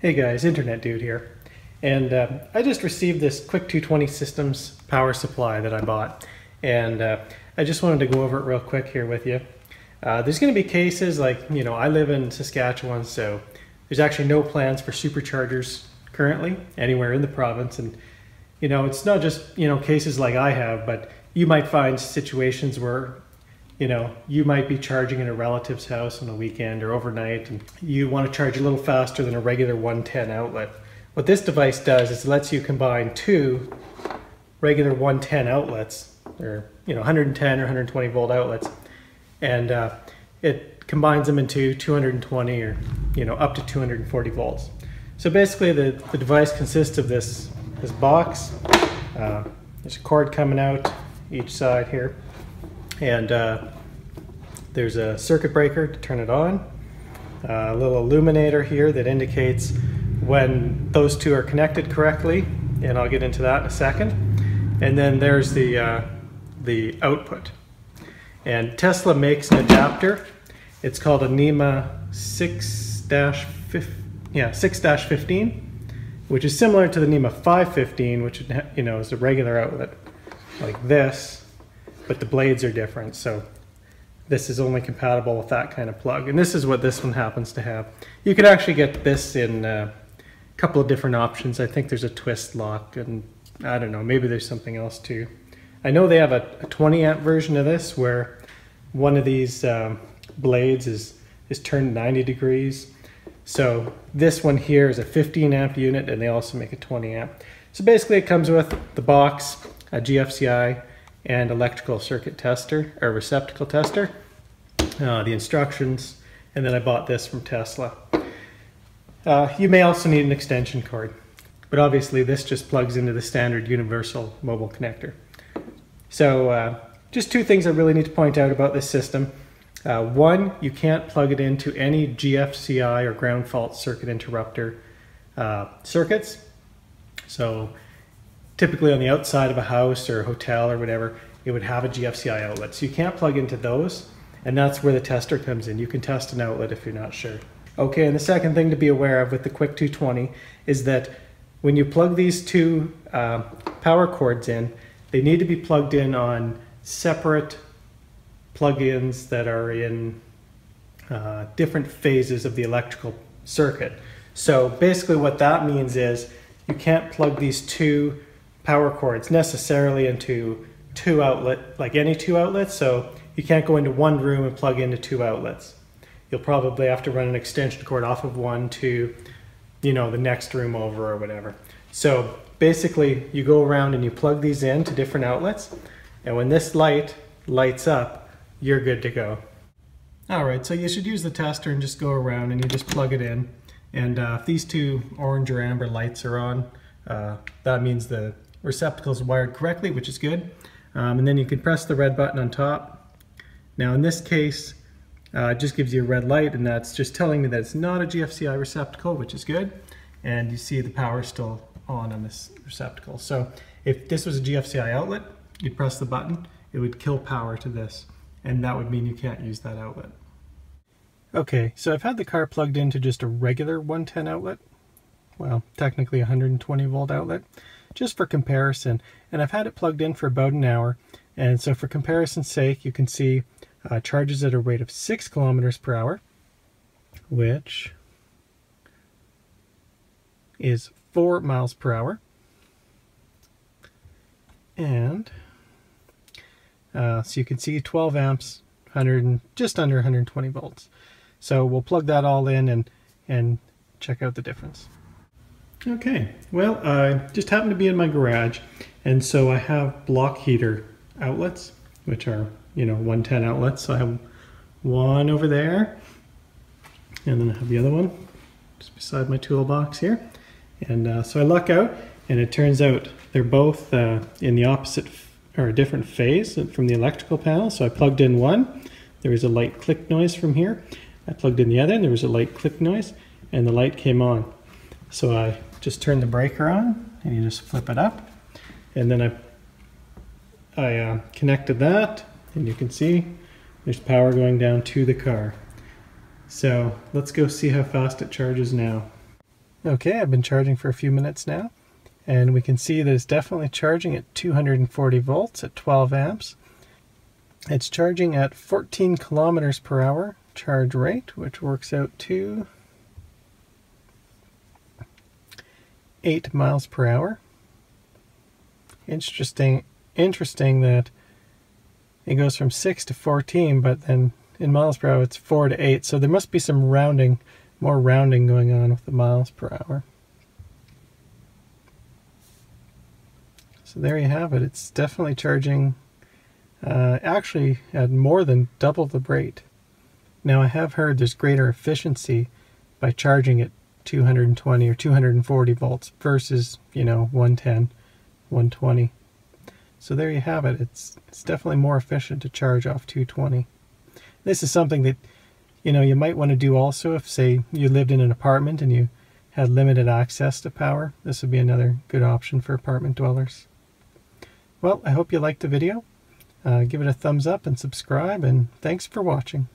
Hey guys, Internet Dude here, and I just received this Quick 220 Systems power supply that I bought, and I just wanted to go over it real quick here with you. There's going to be cases like, you know, I live in Saskatchewan, so there's actually no plans for superchargers currently anywhere in the province, and you know, it's not just, you know, cases like I have, but you might find situations where, you know, you might be charging in a relative's house on a weekend or overnight, and you want to charge a little faster than a regular 110 outlet. What this device does is it lets you combine two regular 110 outlets, or, you know, 110 or 120 volt outlets, and it combines them into 220 or, you know, up to 240 volts. So basically the device consists of this box. There's a cord coming out each side here, and there's a circuit breaker to turn it on, a little illuminator here that indicates when those two are connected correctly, and I'll get into that in a second, and then there's the output. And Tesla makes an adapter. It's called a NEMA 6-15, which is similar to the NEMA 5-15, which, you know, is a regular outlet like this, but the blades are different, so this is only compatible with that kind of plug. And this is what this one happens to have. You can actually get this in a couple of different options. I think there's a twist lock, and I don't know, maybe there's something else too. I know they have a 20 amp version of this where one of these blades is turned 90 degrees. So this one here is a 15 amp unit, and they also make a 20 amp. So basically it comes with the box, a GFCI, and electrical circuit tester, or receptacle tester, the instructions, and then I bought this from Tesla. You may also need an extension cord, but obviously this just plugs into the standard universal mobile connector. So just two things I really need to point out about this system. One, you can't plug it into any GFCI or ground fault circuit interrupter circuits. So typically on the outside of a house or a hotel or whatever, it would have a GFCI outlet. So you can't plug into those, and that's where the tester comes in. You can test an outlet if you're not sure. Okay, and the second thing to be aware of with the Quick 220 is that when you plug these two power cords in, they need to be plugged in on separate plug-ins that are in different phases of the electrical circuit. So basically what that means is you can't plug these two power cords necessarily into any two outlets, so you can't go into one room and plug into two outlets. You'll probably have to run an extension cord off of one to, you know, the next room over or whatever. So basically you go around and you plug these in to different outlets, and when this light lights up, you're good to go. Alright, so you should use the tester and just go around and you just plug it in, and if these two orange or amber lights are on, that means the receptacle is wired correctly, which is good. And then you can press the red button on top. Now in this case, it just gives you a red light, and that's just telling me that it's not a GFCI receptacle, which is good. And you see the power is still on this receptacle. So if this was a GFCI outlet, you'd press the button, it would kill power to this, and that would mean you can't use that outlet. Okay, so I've had the car plugged into just a regular 110 outlet. Well, technically 120 volt outlet, just for comparison, and I've had it plugged in for about an hour, and so for comparison's sake, you can see charges at a rate of 6 km/h, which is 4 mph, and so you can see 12 amps, just under 120 volts. So we'll plug that all in and check out the difference. Okay, well, I just happened to be in my garage, and so I have block heater outlets, which are, you know, 110 outlets. So I have one over there, and then I have the other one just beside my toolbox here. And so I luck out, and it turns out they're both in the opposite or a different phase from the electrical panel. So I plugged in one, there was a light click noise from here. I plugged in the other, and there was a light click noise, and the light came on. So I just turn the breaker on, and you just flip it up, and then I connected that, and you can see there's power going down to the car. So let's go see how fast it charges now. Okay, I've been charging for a few minutes now, and we can see that it's definitely charging at 240 volts at 12 amps. It's charging at 14 kilometers per hour charge rate, which works out to 8 miles per hour. Interesting that it goes from 6 to 14, but then in miles per hour it's 4 to 8, so there must be some rounding, more rounding going on with the miles per hour. So there you have it. It's definitely charging actually at more than double the rate. Now I have heard there's greater efficiency by charging at 220 or 240 volts versus, you know, 110, 120. So there you have it. It's definitely more efficient to charge off 220. This is something that, you know, you might want to do also if, say, you lived in an apartment and you had limited access to power. This would be another good option for apartment dwellers. Well, I hope you liked the video. Give it a thumbs up and subscribe, and thanks for watching.